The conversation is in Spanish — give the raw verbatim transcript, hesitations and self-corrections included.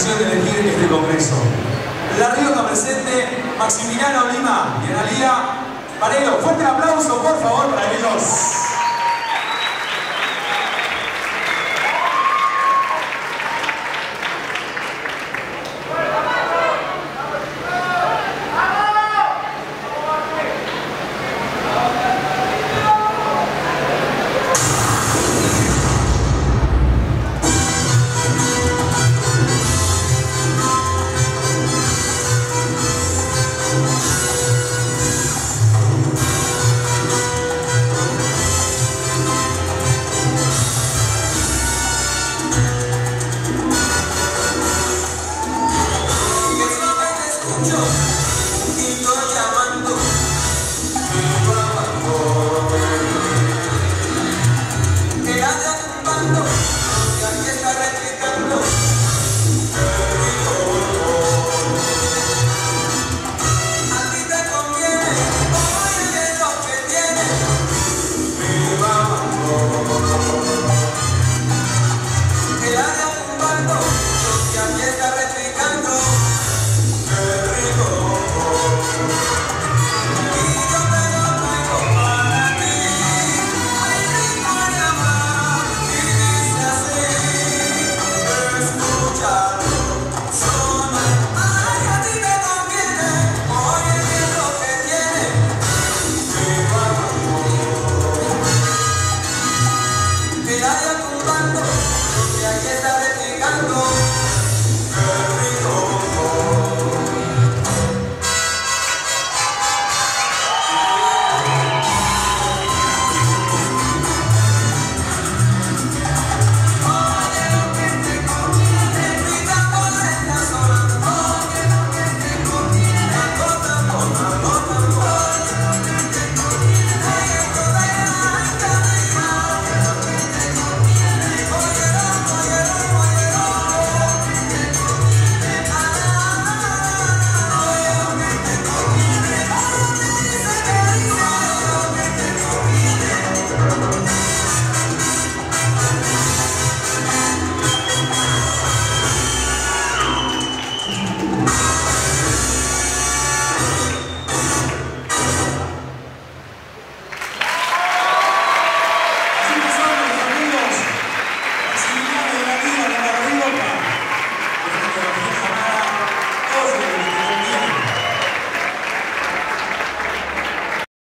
ocasión de elegir este congreso. La Rioja presente, Maximiliano Olima y Analía Parrello. Fuerte aplauso, por favor, para ellos.